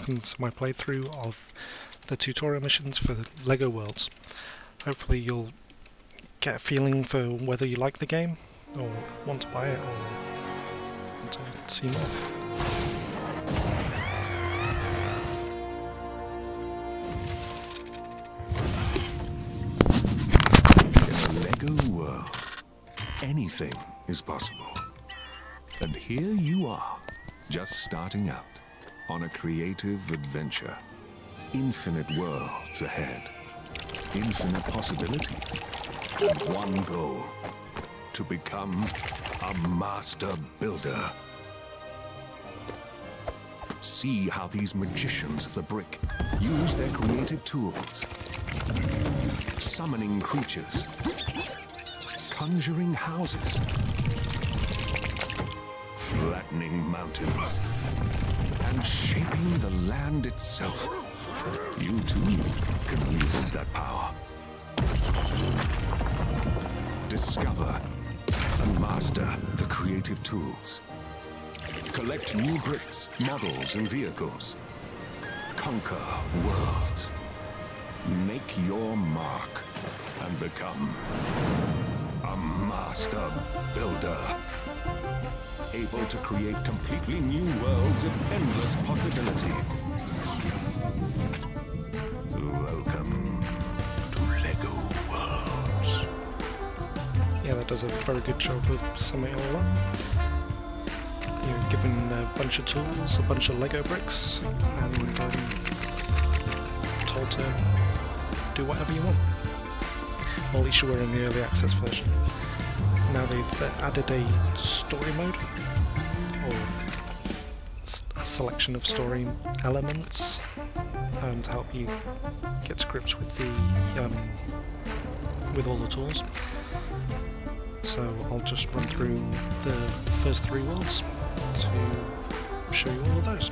welcome to my playthrough of the tutorial missions for LEGO Worlds. Hopefully you'll get a feeling for whether you like the game, or want to buy it, or want to see more. Anything is possible. And here you are, just starting out on a creative adventure. Infinite worlds ahead, infinite possibility, and one goal: to become a master builder. See how these magicians of the brick use their creative tools, summoning creatures, conjuring houses, flattening mountains, and shaping the land itself. You too can wield that power. Discover and master the creative tools. Collect new bricks, models, and vehicles. Conquer worlds. Make your mark and become a master builder, able to create completely new worlds of endless possibility. Welcome to LEGO Worlds. Yeah, that does a very good job of summing it all up. You're given a bunch of tools, a bunch of Lego bricks, and told to do whatever you want. Well, at least you were in the early access version. Now they've added a story mode, or a selection of story elements, to help you get to grips with the with all the tools. So I'll just run through the first three worlds to show you all of those.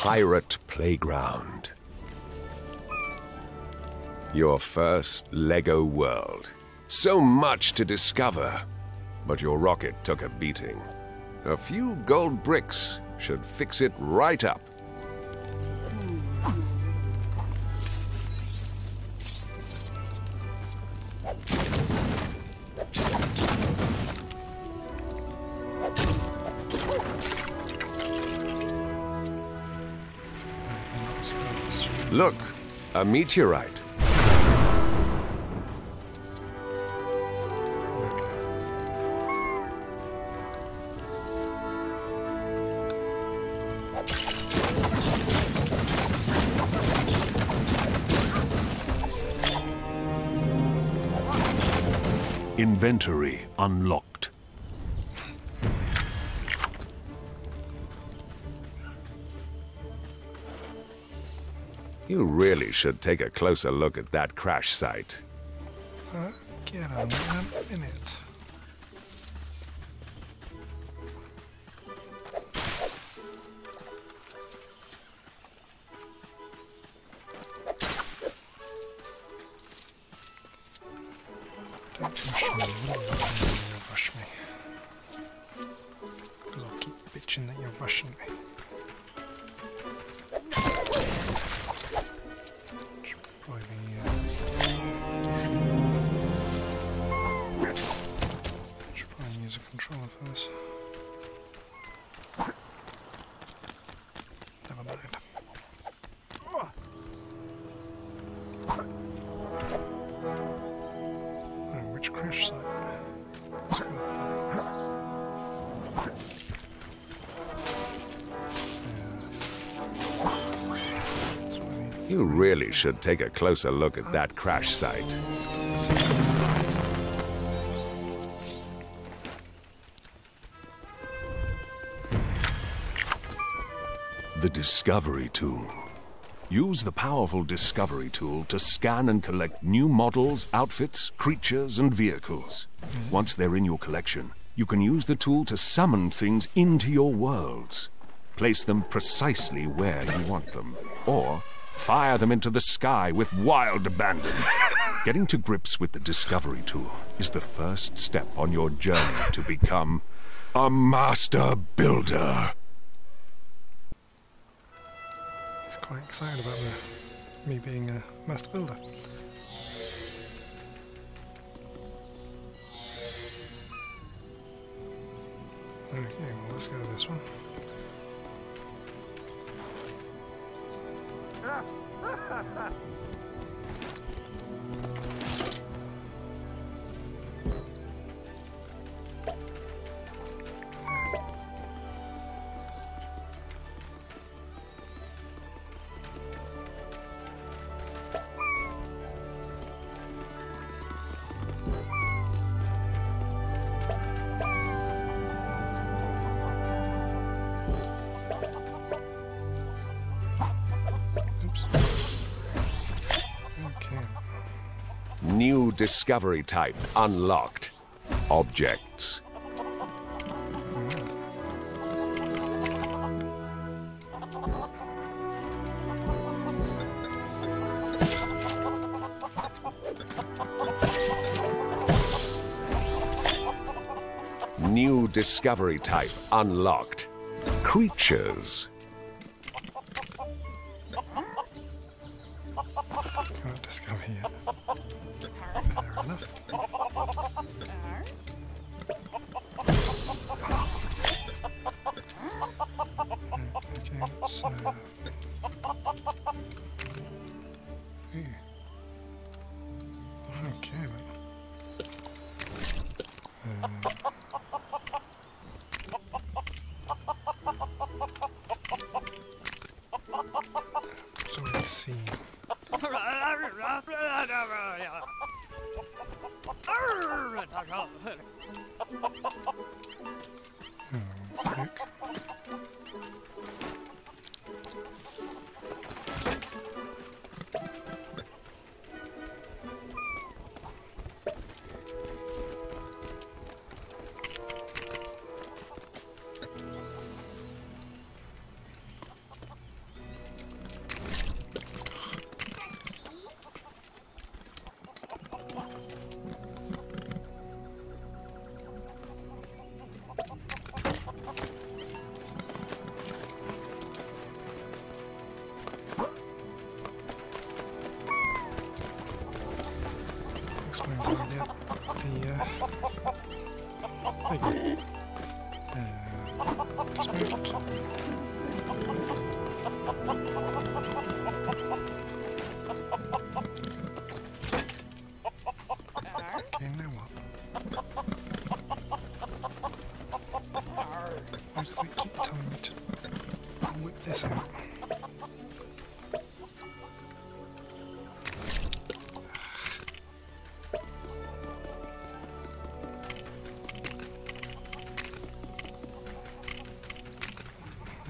Pirate Playground. Your first LEGO world. So much to discover, but your rocket took a beating. A few gold bricks should fix it right up. Look, a meteorite. Inventory unlocked. You really should take a closer look at that crash site. I'll get on that in a minute. You really should take a closer look at that crash site. The Discovery Tool. Use the powerful Discovery Tool to scan and collect new models, outfits, creatures, and vehicles. Once they're in your collection, you can use the tool to summon things into your worlds. Place them precisely where you want them, or fire them into the sky with wild abandon. Getting to grips with the Discovery Tool is the first step on your journey to become a master builder. He's quite excited about me being a master builder. Okay, well, let's go to this one. New discovery type unlocked. Objects. New discovery type unlocked. Creatures. Can't discover yet.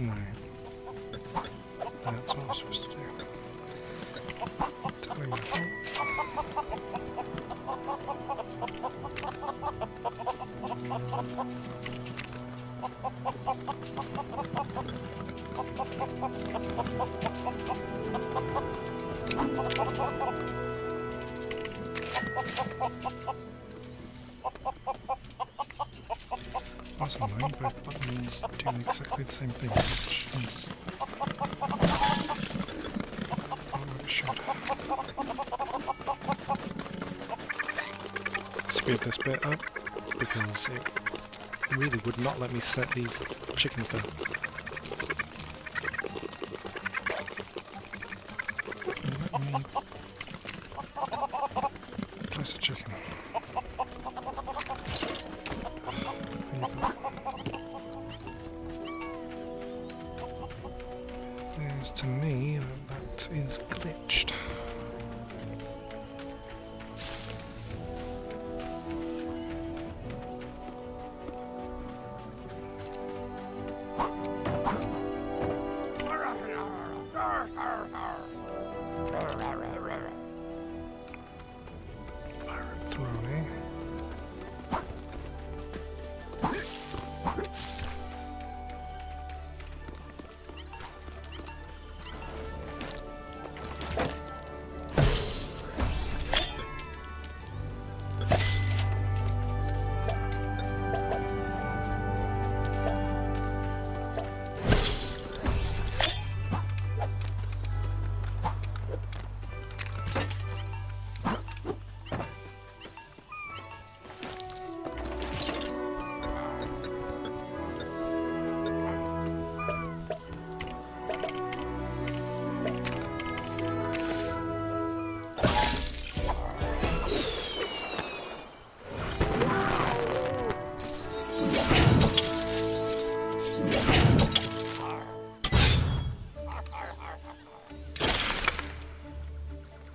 Alright. That's what I'm supposed to do. Telling my awesome, right? Both buttons do exactly the same thing. Jeez. Oh, shit. Speed this bit up, because it really would not let me set these chickens down. Let me place a chicken. There's to me that is glitched.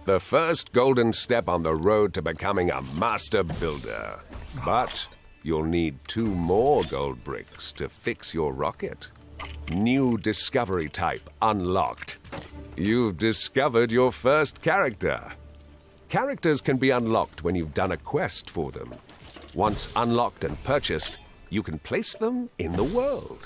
The first golden step on the road to becoming a master builder. But you'll need 2 more gold bricks to fix your rocket. New discovery type unlocked. You've discovered your first character. Characters can be unlocked when you've done a quest for them. Once unlocked and purchased, you can place them in the world.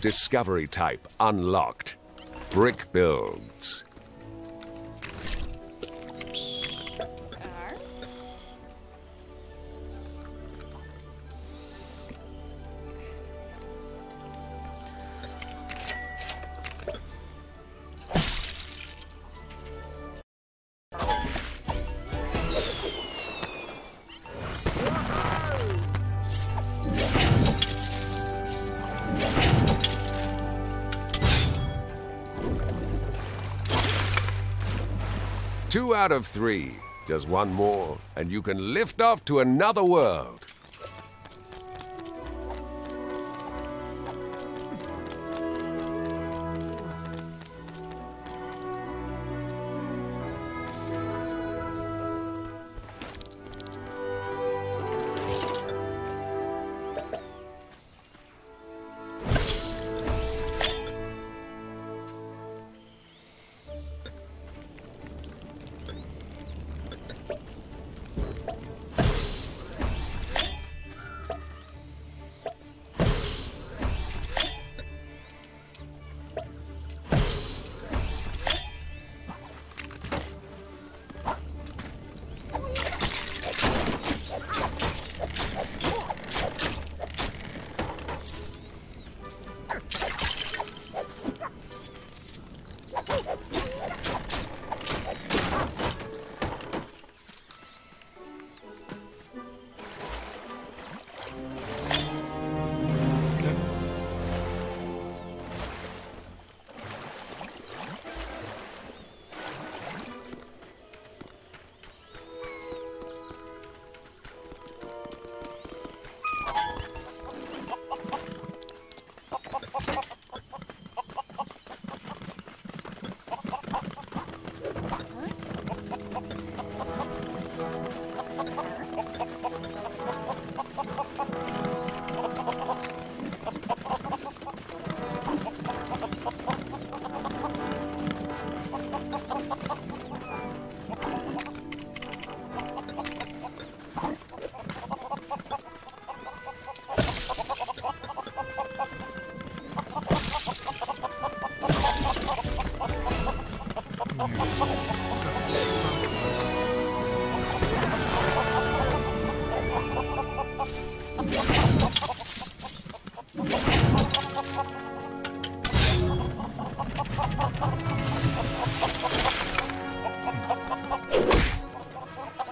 discovery type unlocked. Brick builds. Two out of three. Just one more, and you can lift off to another world.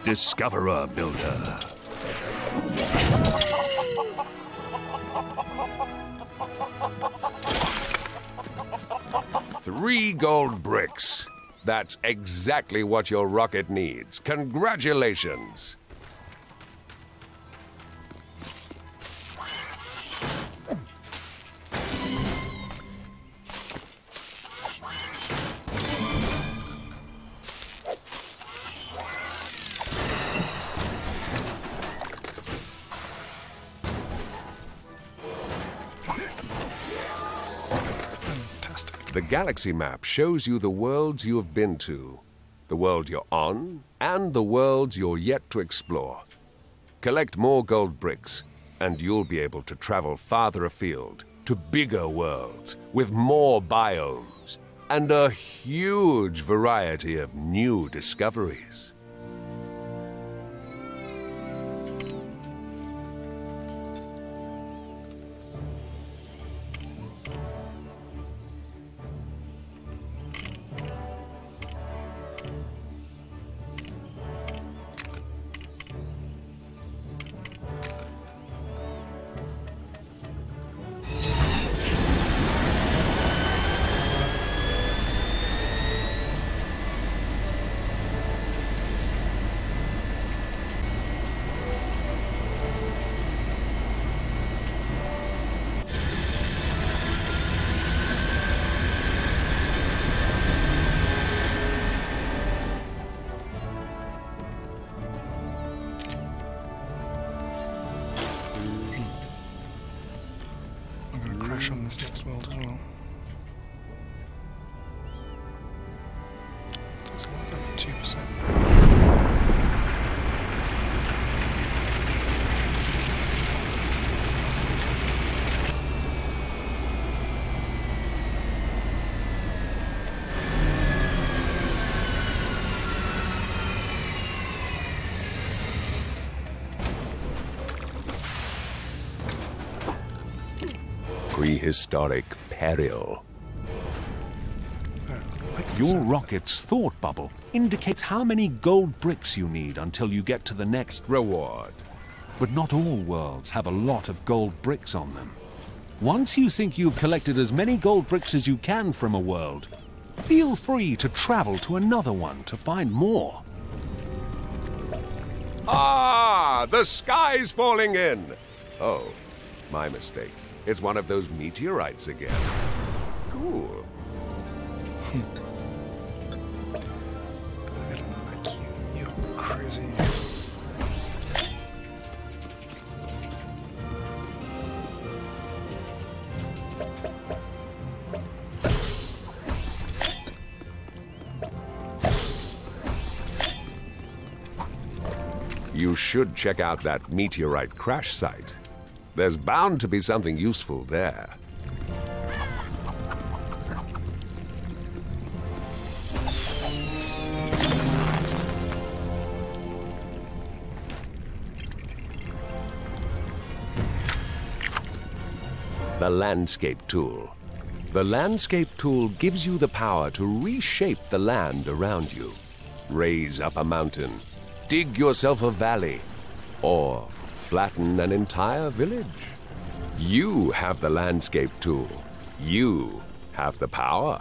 Discoverer Builder. Three gold bricks. That's exactly what your rocket needs. Congratulations. The galaxy map shows you the worlds you have been to, the world you're on, and the worlds you're yet to explore. Collect more gold bricks, and you'll be able to travel farther afield to bigger worlds with more biomes and a huge variety of new discoveries. On this next world as well. So it's worth over 2%. prehistoric peril. Your rocket's thought bubble indicates how many gold bricks you need until you get to the next reward. But not all worlds have a lot of gold bricks on them. Once you think you've collected as many gold bricks as you can from a world, feel free to travel to another one to find more. Ah, the sky's falling in! Oh, my mistake. It's one of those meteorites again. Cool. I don't like you. You're crazy. You should check out that meteorite crash site. There's bound to be something useful there. The landscape tool. The landscape tool gives you the power to reshape the land around you. Raise up a mountain, dig yourself a valley, or flatten an entire village. You have the landscape tool. You have the power.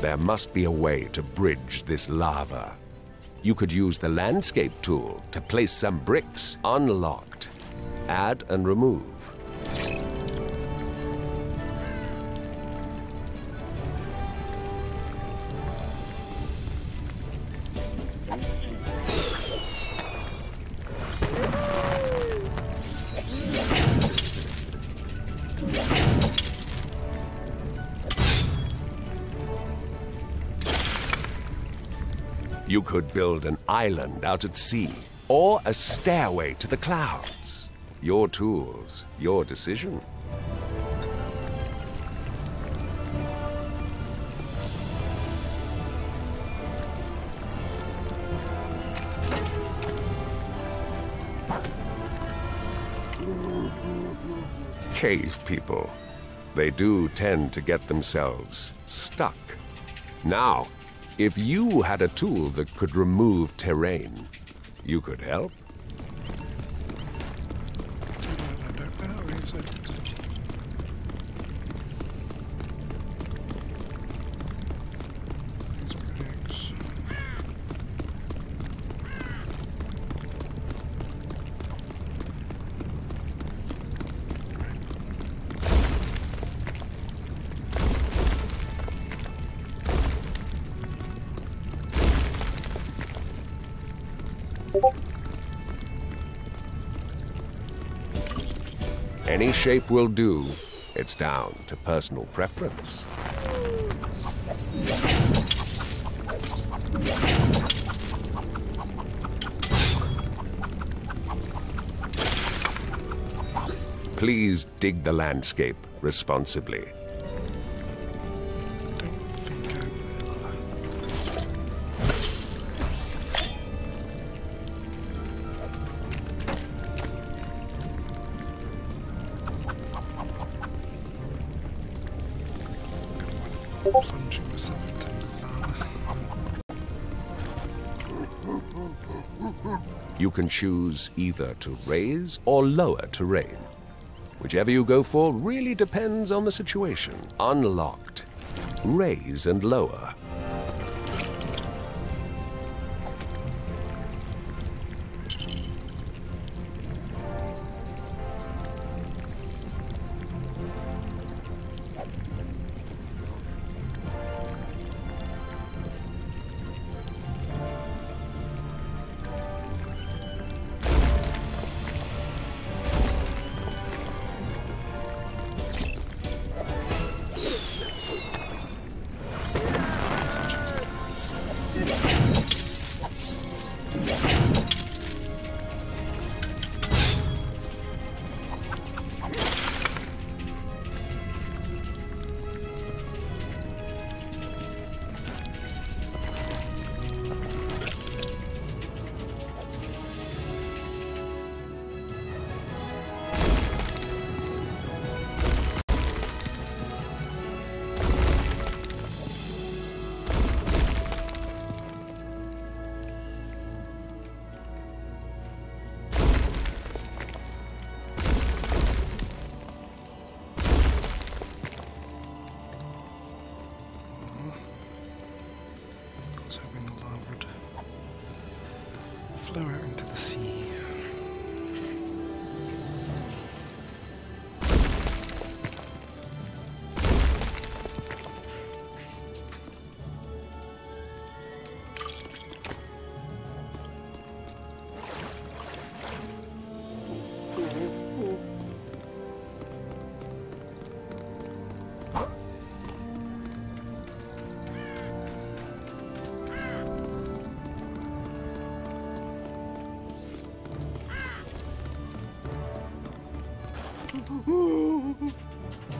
There must be a way to bridge this lava. You could use the landscape tool to place some bricks unlocked. Add and remove. You could build an island out at sea, or a stairway to the clouds. Your tools, your decision. Cave people. They do tend to get themselves stuck. Now, if you had a tool that could remove terrain, you could help. Any shape will do. It's down to personal preference. Please dig the landscape responsibly. You can choose either to raise or lower terrain. Whichever you go for really depends on the situation. Unlocked. Raise and lower.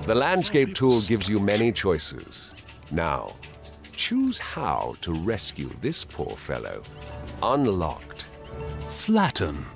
The landscape tool gives you many choices. Now, choose how to rescue this poor fellow. Unlocked. Flatten.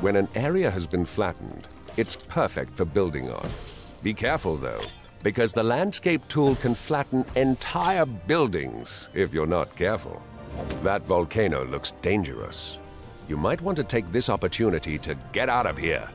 When an area has been flattened, it's perfect for building on. Be careful, though. because the landscape tool can flatten entire buildings if you're not careful. That volcano looks dangerous. You might want to take this opportunity to get out of here.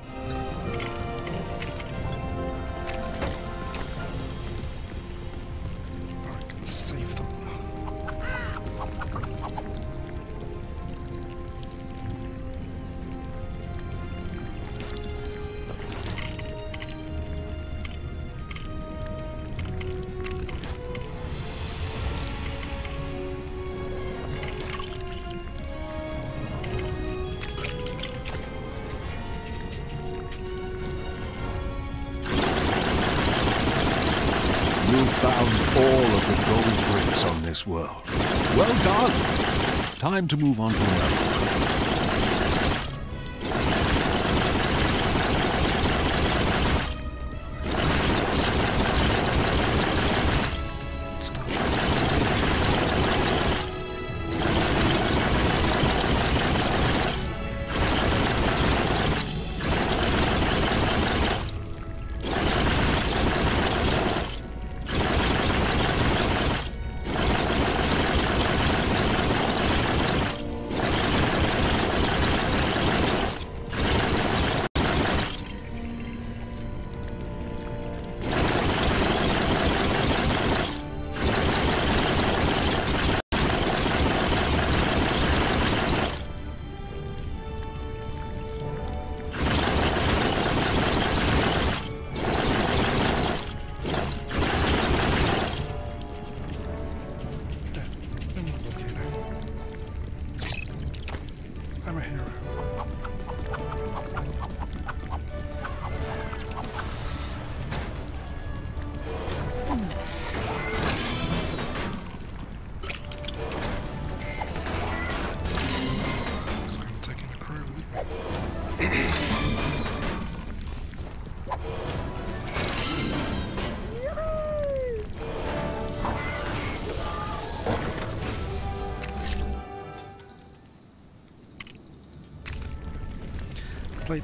World. Well done! Time to move on to another.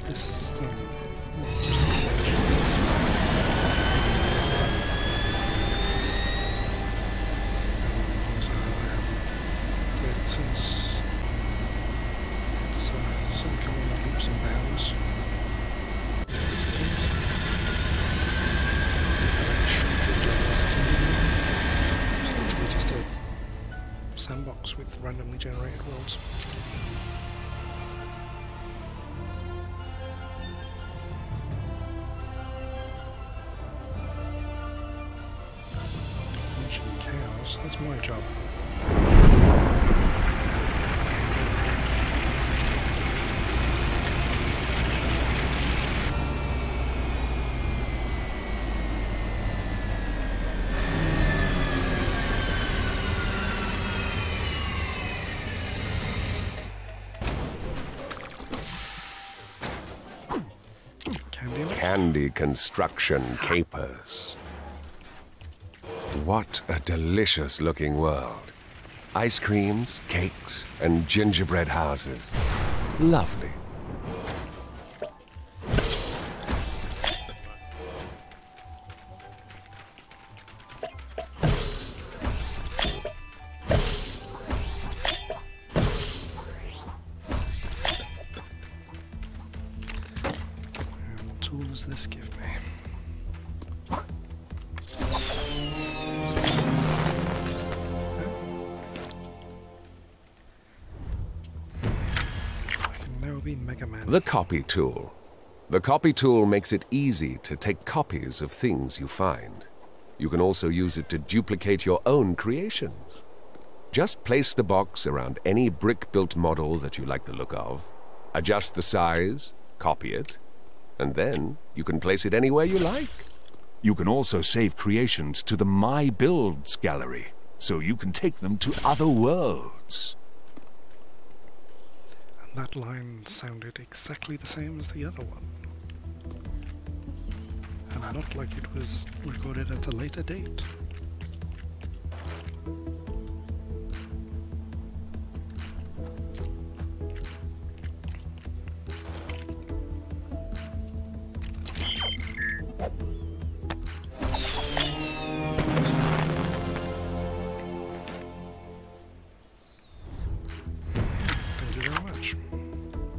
This just a sandbox with randomly generated worlds. That's my job. Candy construction capers. What a delicious-looking world. Ice creams, cakes, and gingerbread houses. Lovely. Copy tool. The copy tool makes it easy to take copies of things you find. You can also use it to duplicate your own creations. Just place the box around any brick-built model that you like the look of, adjust the size, copy it, and then you can place it anywhere you like. You can also save creations to the My Builds gallery, so you can take them to other worlds. That line sounded exactly the same as the other one. And not like it was recorded at a later date.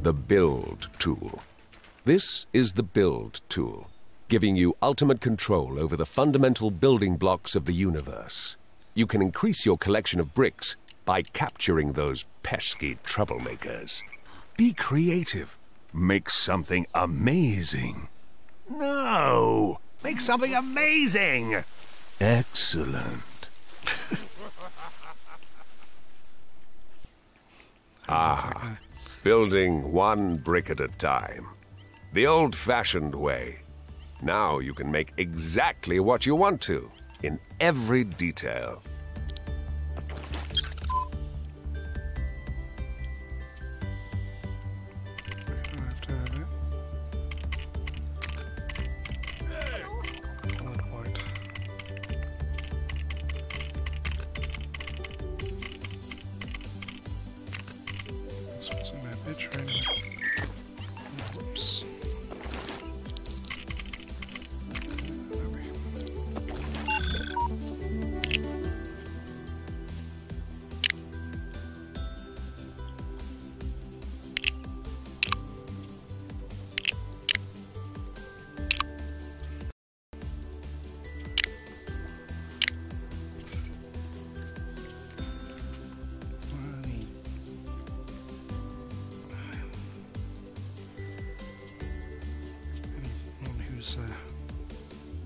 the build tool. This is the build tool, giving you ultimate control over the fundamental building blocks of the universe. You can increase your collection of bricks by capturing those pesky troublemakers. Be creative. Make something amazing. No! Make something amazing! Excellent. Ah, building one brick at a time. The old-fashioned way. Now you can make exactly what you want to, in every detail.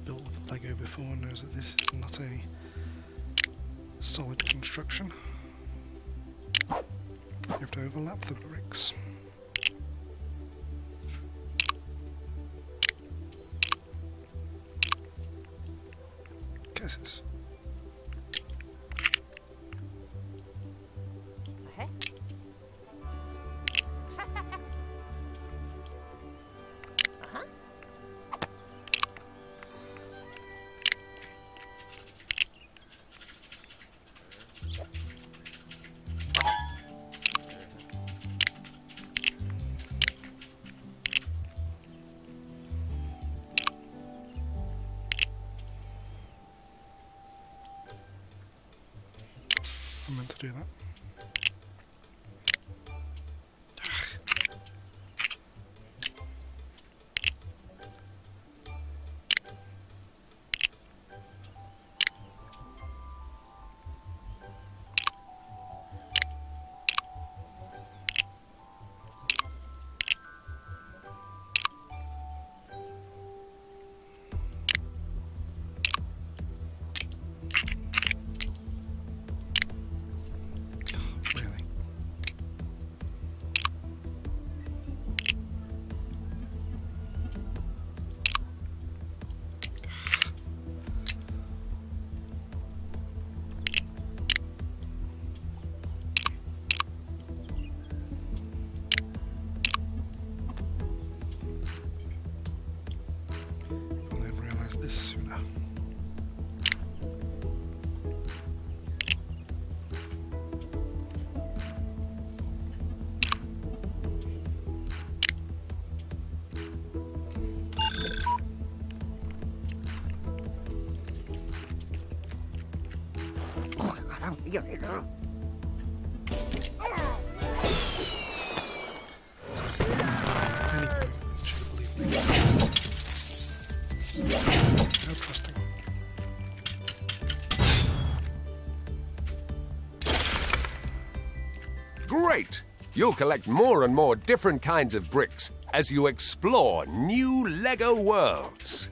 Built with LEGO before knows that this is not a solid construction. You have to overlap the bricks. Kisses. I meant to do that. Great! You'll collect more and more different kinds of bricks as you explore new LEGO worlds.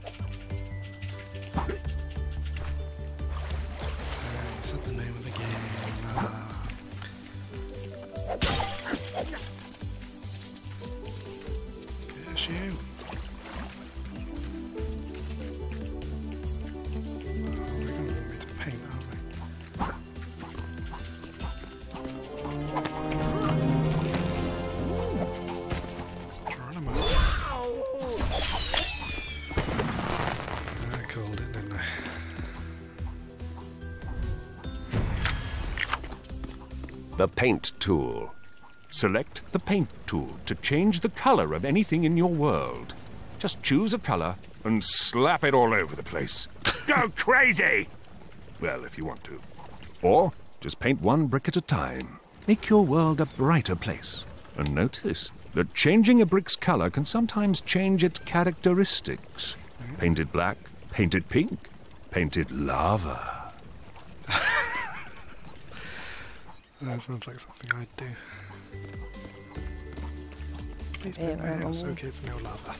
The paint tool. Select the paint tool to change the color of anything in your world. Just choose a color and slap it all over the place. Go crazy! Well, if you want to. Or just paint one brick at a time. Make your world a brighter place. And notice, that changing a brick's color can sometimes change its characteristics. Painted black, painted pink, painted lava. That sounds like something I'd do. Please put my house so kids know lava.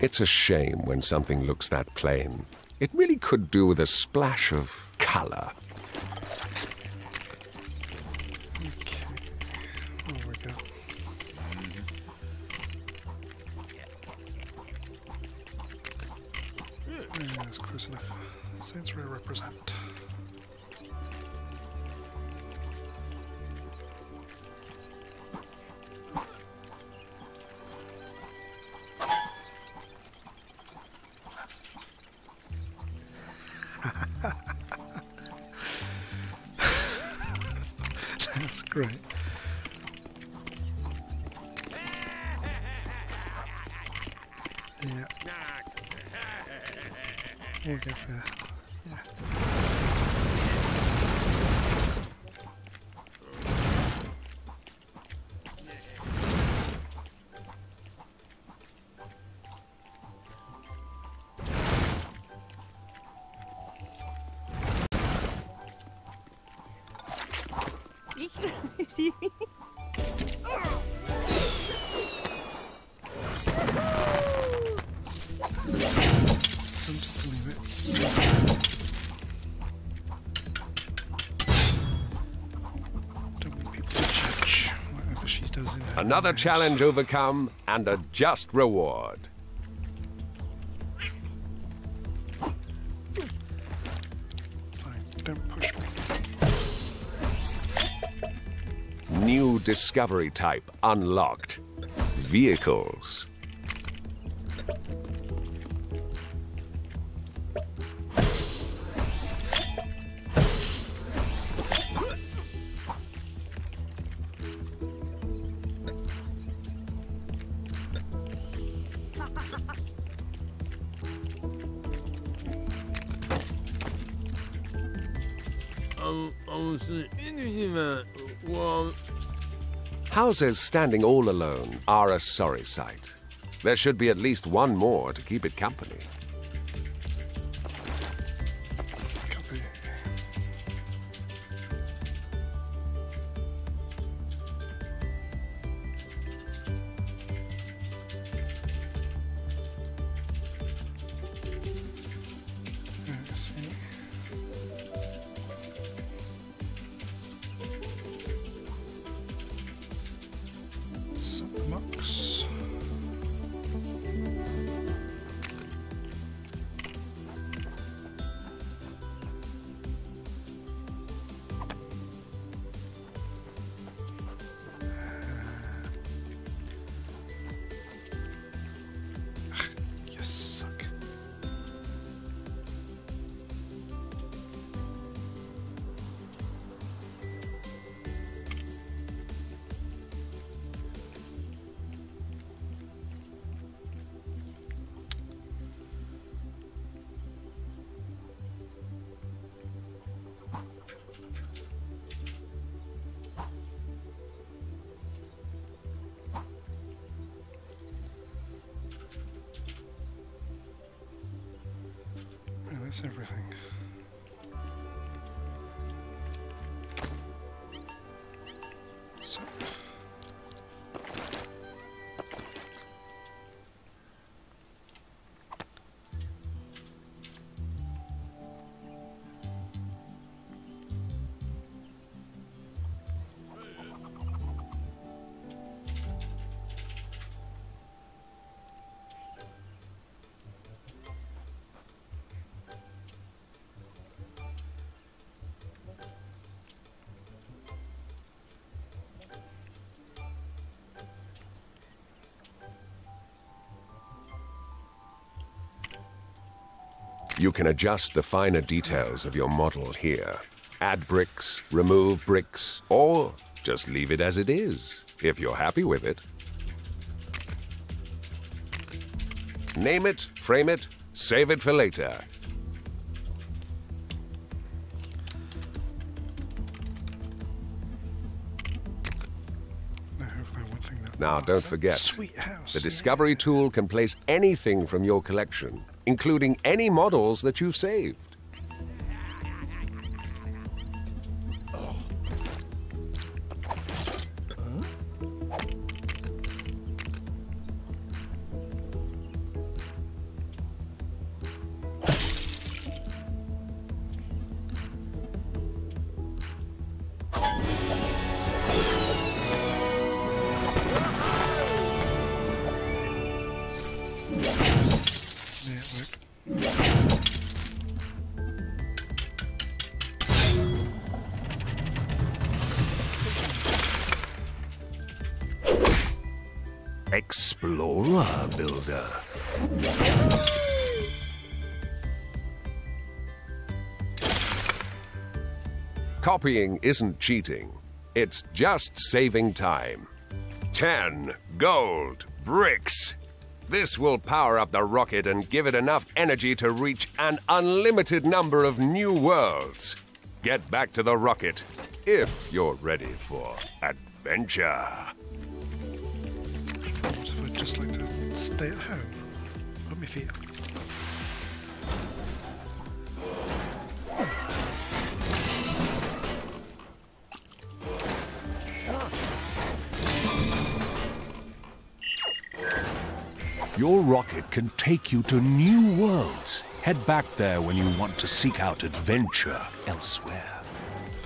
It's a shame when something looks that plain. It really could do with a splash of color. Another challenge overcome and a just reward. Fine, don't push me. New discovery type unlocked. Vehicles. Houses standing all alone are a sorry sight. There should be at least one more to keep it company. You can adjust the finer details of your model here. Add bricks, remove bricks, or just leave it as it is, if you're happy with it. Name it, frame it, save it for later. Now, don't forget, sweet house. The Discovery tool can place anything from your collection, including any models that you've saved. Oh. Huh? Explorer builder. Copying isn't cheating. It's just saving time. 10 gold bricks. This will power up the rocket and give it enough energy to reach an unlimited number of new worlds. Get back to the rocket if you're ready for adventure. So I'd just like to stay at home on my feet. Your rocket can take you to new worlds. Head back there when you want to seek out adventure elsewhere.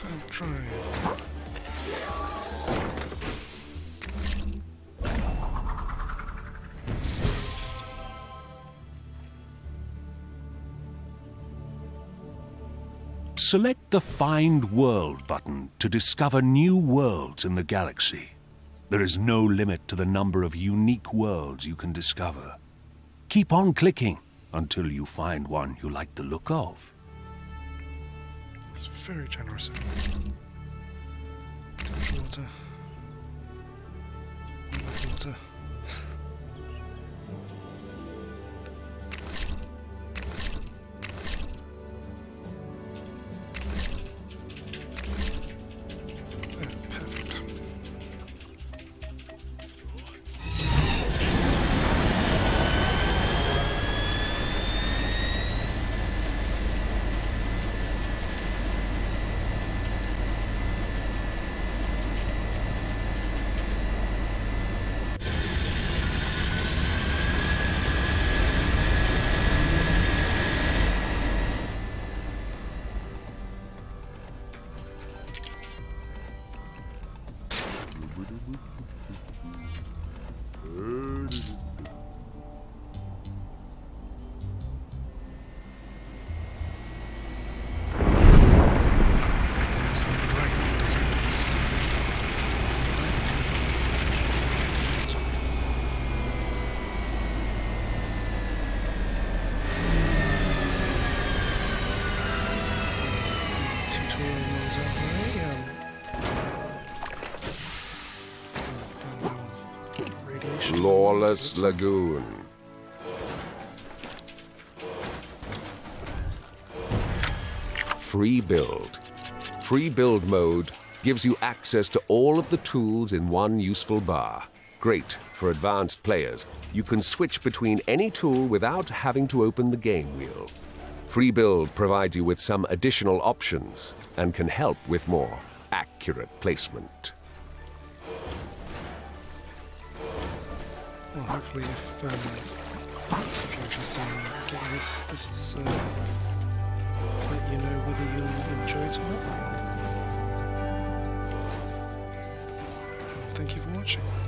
I'll try. Select the Find World button to discover new worlds in the galaxy. There is no limit to the number of unique worlds you can discover. Keep on clicking until you find one you like the look of. It's very generous. Water. Water. Lawless Lagoon. Free build. Free build mode gives you access to all of the tools in one useful bar. Great for advanced players. You can switch between any tool without having to open the game wheel. Free build provides you with some additional options and can help with more accurate placement. Well, hopefully if this is let you know whether you'll enjoy it or not. Thank you for watching.